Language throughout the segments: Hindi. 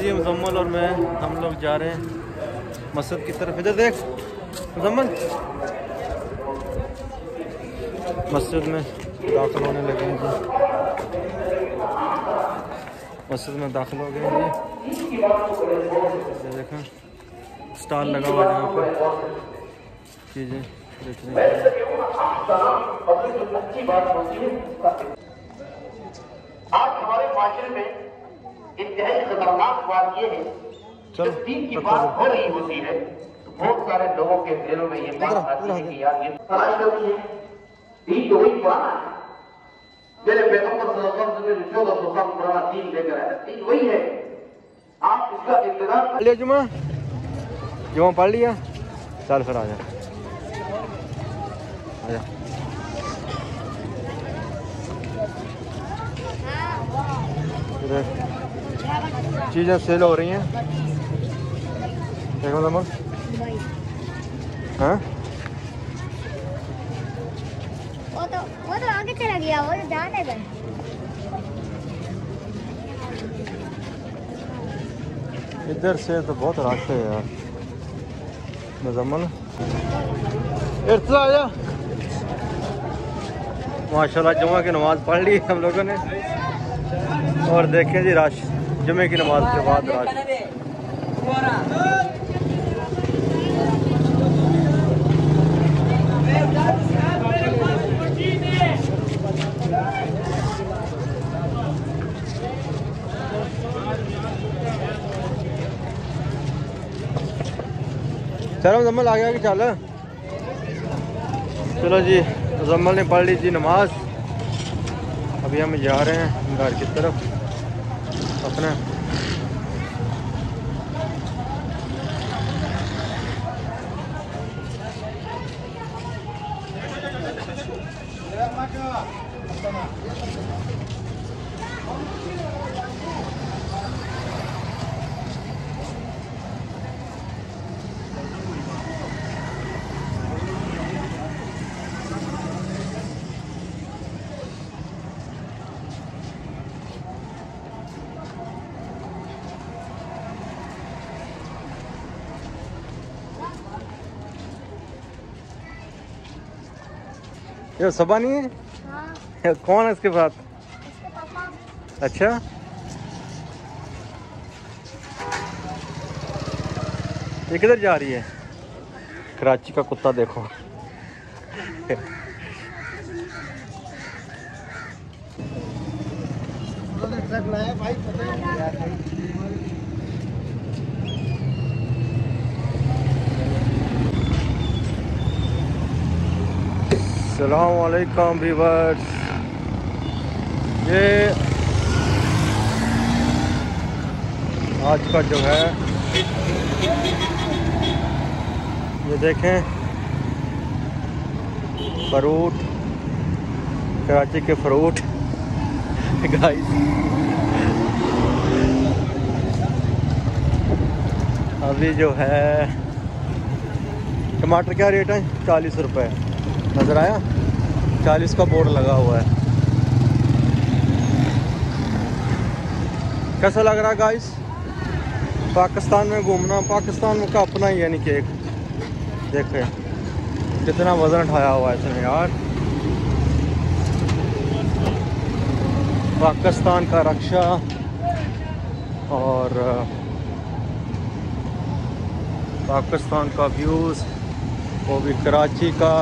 जी मुजम्मल और मैं हम लोग जा रहे हैं मस्जिद की तरफ। इधर देख मुजम्मल, मस्जिद में दाखिल होने लगे हैं। मस्जिद में दाखिल हो गए हैं। देखा स्टाल लगा हुआ है यहाँ पर, चीज़ें देखने के लिए। आज हमारे माशरे में इंतहाई खतरनाक बात यह है, जब दीन की बात हो रही होती है तो बहुत सारे लोगों के दिलों में ये बात आती है कि यार ये तलाश होती है, दीन तो वही पुराना है। मेरे पैगंबर सल्लल्लाहु अलैहि वसल्लम पुराना दीन लेकर आया, दीन वही है। आप इसका इंतजार ले। जुमा पढ़ लिया, चल फिर आ जा, आ जा। चीज़ें सेल हो रही हैं, देखो तमाम। हाँ वो तो आगे चला गया, वो तो जा नहीं गया। इधर से तो बहुत रास्ते हैं यार। मुजम्मल इर्तला आया, माशाल्लाह जुमा की नमाज़ पढ़ ली हम लोगों ने। और देखें जी राश, जुमे की नमाज के बाद राश। चलो मुजम्मल आगे आगे चल। चलो जी मुजम्मल ने पढ़ ली जी नमाज। अभी हम जा रहे हैं घर की तरफ अपने। ये सबा नहीं है? हाँ। कौन है इसके साथ? इसके पापा। अच्छा ये किधर जा रही है? कराची का कुत्ता देखो। अस्सलाम वालेकुम व्यूअर्स, ये आज का जो है ये देखें फ्रूट, कराची के फ्रूट गाइस। अभी जो है टमाटर क्या रेट है? 40 रुपए नज़र आया, 40 का बोर्ड लगा हुआ है। कैसा लग रहा है गाइस पाकिस्तान में घूमना? पाकिस्तान में का अपना ही है नहीं केक। देखे कितना वजन उठाया हुआ है इसने यार। पाकिस्तान का रक्षा और पाकिस्तान का व्यूज़, वो भी कराची का।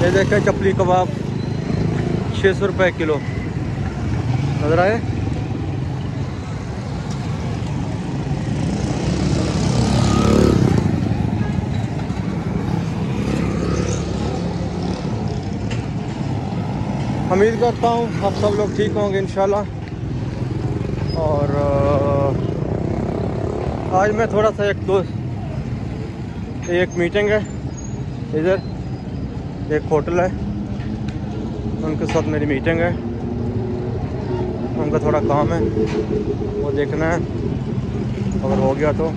ये देखें चपली कबाब 600 रुपये किलो नजर आए। उम्मीद करता हूँ आप सब लोग ठीक होंगे इंशाल्लाह। और आज मैं थोड़ा सा एक मीटिंग है, इधर एक होटल है उनके साथ मेरी मीटिंग है, उनका थोड़ा काम है वो देखना है। अगर हो गया तो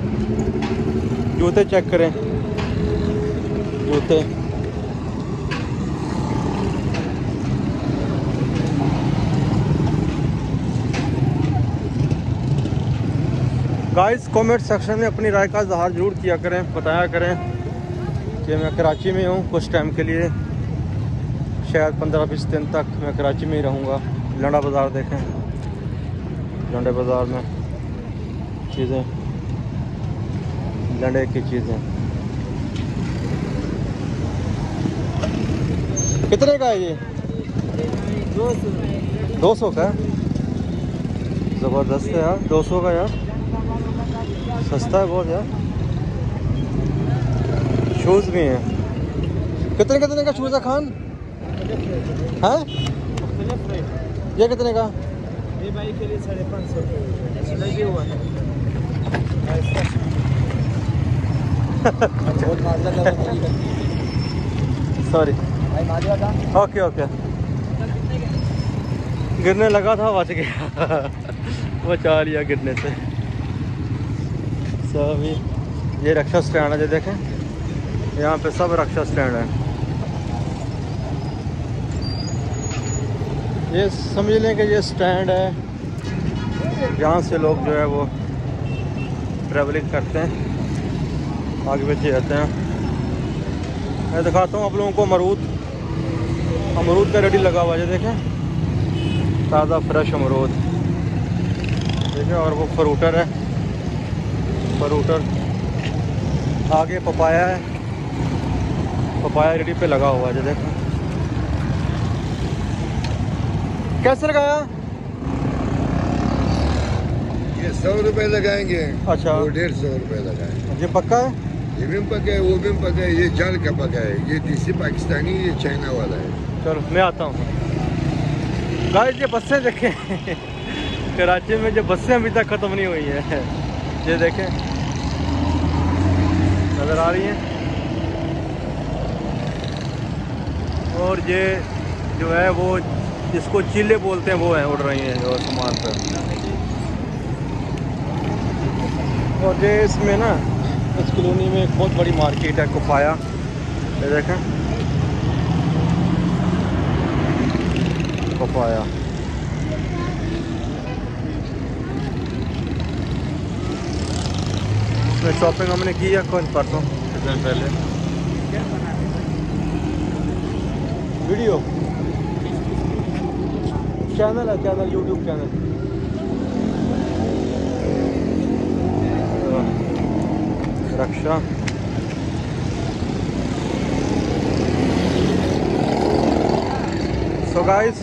जूते चेक करें, जूते गाइस कमेंट सेक्शन में अपनी राय का इजहार जरूर किया करें, बताया करें कि मैं कराची में हूँ कुछ टाइम के लिए, शायद 15-20 दिन तक मैं कराची में ही रहूँगा। लंडा बाज़ार देखें, लंडे बाज़ार में चीज़ें, लंडे की चीज़ें कितने का है ये? 200 का। ज़बरदस्त है यार, 200 का यार, सस्ता है बहुत यार। शूज़ भी हैं, कितने का शूज़ है खान? हाँ ये कितने का? ये भाई के लिए 550। सॉरी, ओके ओके, गिरने लगा था, बच गया, बचा लिया गिरने से। सब ये रक्षा स्टैंड है, जो देखें यहाँ पे सब रक्षा स्टैंड है। ये समझ लें कि ये स्टैंड है जहाँ से लोग जो है वो ट्रैवलिंग करते हैं, आगे पीछे रहते हैं। मैं दिखाता हूँ आप लोगों को अमरूद, अमरूद का रेडी लगा हुआ है, देखें ताज़ा फ्रेश अमरूद, देखें। और वो फ्रूटर है, फ्रूटर आगे पपाया है, पपाया रेडी पे लगा हुआ है, देखें। कैसे लगाया ये? 100 रुपये लगाएंगे। अच्छा, 150 रुपये लगाएंगे। ये पक्का है? ये भी पका है, वो भी पका है, ये जाल का पका है, ये देसी पाकिस्तानी, ये चाइना वाला है। चलो मैं आता हूँ। गाइस ये बसें देखें, कराची में जो बसें अभी तक ख़त्म नहीं हुई है, ये देखें नज़र आ रही हैं। और ये जो है वो जिसको चीले बोलते हैं वो है, उड़ रही हैं और सामान पर। और ये इसमें ना इस कॉलोनी में एक बहुत बड़ी मार्केट है, कुपाया, ये देखें कुपाया। इसमें शॉपिंग हमने की है कौन परसों कुछ दिन पहले, वीडियो चैनल है, चैनल यूट्यूब चैनल। रक्षा सो गाइस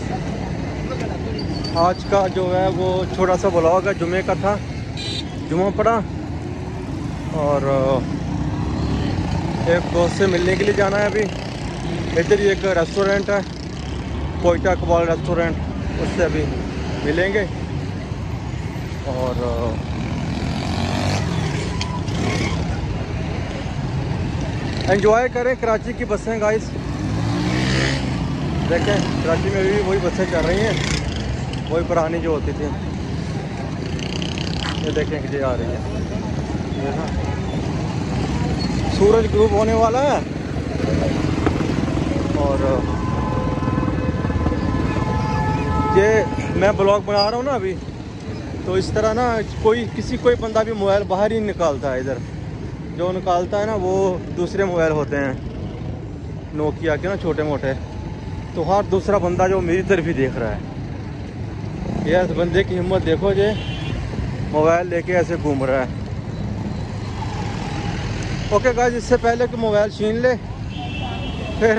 आज का जो है वो छोटा सा ब्लॉग है, जुमे का था, जुमा पड़ा और एक दोस्त से मिलने के लिए जाना है। अभी इधर ही एक रेस्टोरेंट है, क्वेटा इकबाल रेस्टोरेंट, उससे अभी मिलेंगे। और एंजॉय करें कराची की बसें गाइस, देखें कराची में भी वही बसें चल रही हैं, वही पुरानी जो होती थी। ये देखें कि ये आ रही है, ये ना सूरज ग्रूप होने वाला है। और ये मैं ब्लॉग बना रहा हूँ ना अभी, तो इस तरह ना कोई बंदा भी मोबाइल बाहर ही निकालता है, इधर जो निकालता है ना वो दूसरे मोबाइल होते हैं नोकिया के ना, छोटे मोटे। तो हर दूसरा बंदा जो मेरी तरफ ही देख रहा है, ये इस बंदे की हिम्मत देखो, ये मोबाइल लेके ऐसे घूम रहा है। ओके गाइस, इससे पहले कि मोबाइल छीन ले फिर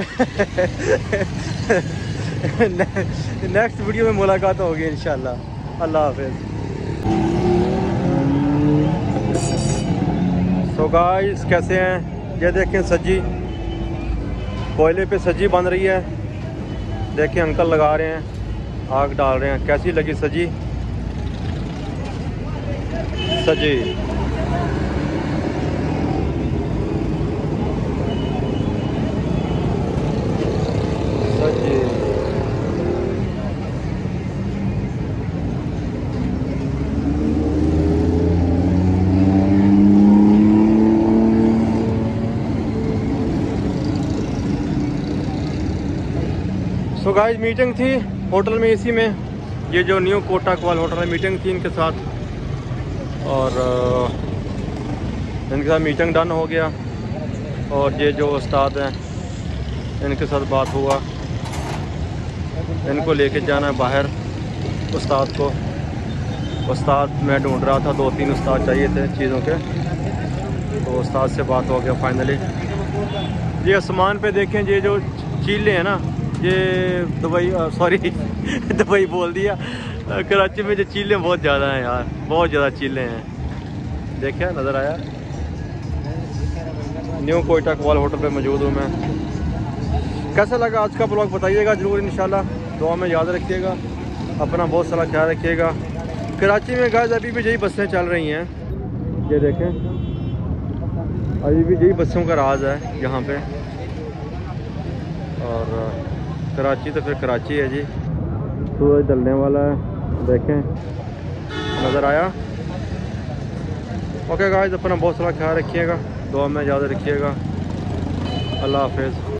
नेक्स्ट वीडियो में मुलाकात होगी इंशाल्लाह। अल्लाह हाफिज़। तो गाइस कैसे हैं, ये देखें सज्जी, कोयले पे सज्जी बन रही है, देखें अंकल लगा रहे हैं, आग डाल रहे हैं। कैसी लगी सज्जी? सज्जी सज्जी तो गाइस मीटिंग थी होटल में, इसी में, ये जो न्यू क्वेटा इकबाल होटल है, मीटिंग थी इनके साथ। और इनके साथ मीटिंग डन हो गया और ये जो उस्ताद हैं इनके साथ बात हुआ, इनको लेके जाना है बाहर उस्ताद को। उस्ताद मैं ढूंढ रहा था, दो तीन उस्ताद चाहिए थे चीज़ों के, तो उस्ताद से बात हो गया फाइनली। ये आसमान पे देखें, ये जो चीलें हैं ना, ये दुबई सॉरी दुबई बोल दिया, कराची में जो चीलें बहुत ज़्यादा हैं यार, बहुत ज़्यादा चीलें हैं। देखिए नज़र आया, न्यू क्वेटा इकबाल होटल पे मौजूद हूँ मैं। कैसा लगा आज का ब्लॉग बताइएगा ज़रूर, इंशाल्लाह दुआ में याद रखिएगा, अपना बहुत सारा ख्याल रखिएगा। कराची में गाइस अभी भी यही बसें चल रही हैं, ये देखें अभी भी यही बसों का राज है यहाँ पे। और कराची तो फिर कराची है जी। सूरज ढलने वाला है, देखें नज़र आया। ओके गाइस, अपना बहुत सारा ख्याल रखिएगा, दुआ में याद रखिएगा। अल्लाह हाफिज़।